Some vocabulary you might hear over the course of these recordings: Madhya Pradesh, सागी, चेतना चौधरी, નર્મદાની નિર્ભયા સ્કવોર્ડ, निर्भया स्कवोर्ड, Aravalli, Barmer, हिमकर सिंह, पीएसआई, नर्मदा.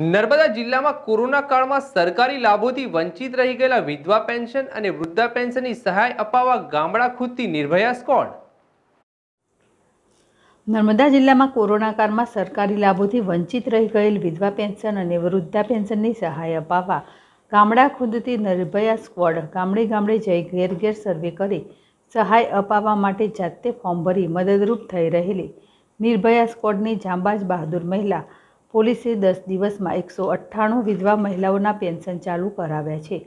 नर्मदा जिल्लामां कोरोना काळमां सरकारी लाभोथी वंचित रही गेला विधवा पेन्शन अने वृद्धा पेन्शननी सहाय अपाववा गामडा खुदथी निर्भया स्कवोर्ड। नर्मदा जिल्लामां कोरोना काळमां सरकारी लाभोथी वंचित रही गेल विधवा पेन्शन अने वृद्धा पेन्शननी सहाय अपाववा गामडा खुदथी निर्भया स्कवोर्ड गामडे गामडे जई घेर घेर सर्वे करी सहाय अपाववा माटे जाते फॉर्म भरी मददरूप थई रहेली निर्भया स्कवोर्डनी जांबाज बहादुर महिला पुलिसे 10 दिवस में 198 विधवा महिलाओं पेन्शन चालू कराव्या छे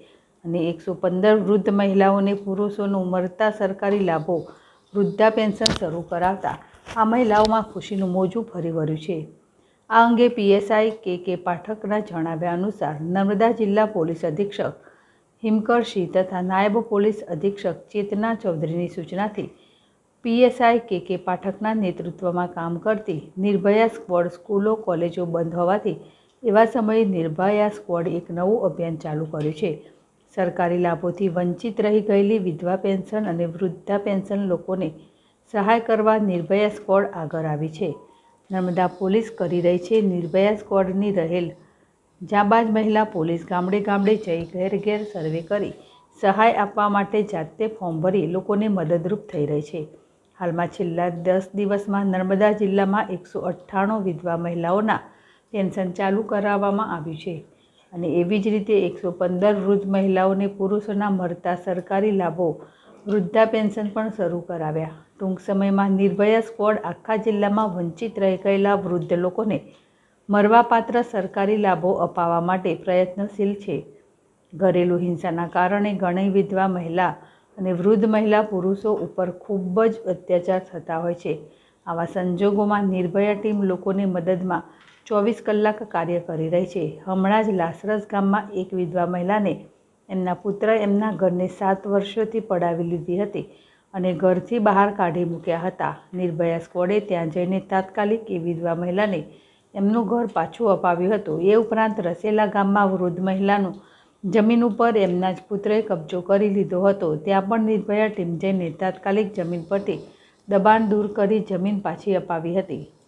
अने 115 वृद्ध महिलाओं ने पुरुषों उमरता सरकारी लाभों वृद्धा पेन्शन शरू कराता आ महिलाओं में खुशीनु मोजू फरी वळ्यु छे। आ अंगे पीएसआई के पाठकना जणाव्या अनुसार नर्मदा जिल्ला पोलीस अधीक्षक हिमकर सिंह तथा नायब पोलीस अधीक्षक चेतना चौधरीनी सूचनाथी पीएसआई के पाठकना नेतृत्व में काम करती निर्भया स्कवोर्ड स्कूलों कॉलेजों बंद होवाथी एवा समये निर्भया स्कवोर्ड एक नवुं अभियान चालू कर्युं छे। सरकारी लाभोथी वंचित रही गयेली विधवा पेन्शन अने वृद्धा पेन्शन लोकोने सहाय करवा निर्भया स्कवोर्ड आगळ आवी छे। नर्मदा पोलीस करी रही छे निर्भया स्कवोर्डनी रहेल जांबाज महिला पोलीस गामडे गामडे जई घेर घेर सर्वे करी सहाय आपवा माटे जाते फॉर्म भरी लोकोने मददरूप थई रही छे। हाल में छेल्ला 10 दिवस में नर्मदा जिल्ला में 198 विधवा महिलाओं पेन्शन चालू करावामां आव्युं छे अने एवी ज रीते 115 वृद्ध महिलाओं ने पुरुषों मरता सरकारी लाभों वृद्धा पेन्शन पण शरू कराव्या। टूंक समय में निर्भया स्कवोर्ड आखा जिल्ला में वंचित रही गयेला वृद्ध लोकोने मरवापात्र सरकारी लाभों अपाववा माटे प्रयत्नशील छे। घरेलू हिंसाना कारणे घणी विधवा महिला अने वृद्ध महिला पुरुषों पर खूब ज अत्याचार थता होय छे। आवा संजोगों में निर्भया टीम लोकोने मदद में 24 कलाक कार्य करी रही छे। हमणां ज लासरस गाम में एक विधवा महिला ने एमना पुत्र एमना घरने 7 वर्षोथी पडावी लीधी हती अने घरथी बहार काढी मूक्या हता। निर्भया स्कवोर्डे त्यां जईने तात्कालिक ए विधवा महिला ने एमनुं घर पाछुं अपाव्युं हतुं। ए उपरांत रसेला गाम में वृद्ध महिलानुं जमीन पर एमना ज पुत्रे कब्जो करी लीधो हतो। त्यां पण निर्भया टीम जईने तात्कालिक जमीन परथी दबाण दूर करी जमीन पाછી અપાવી હતી।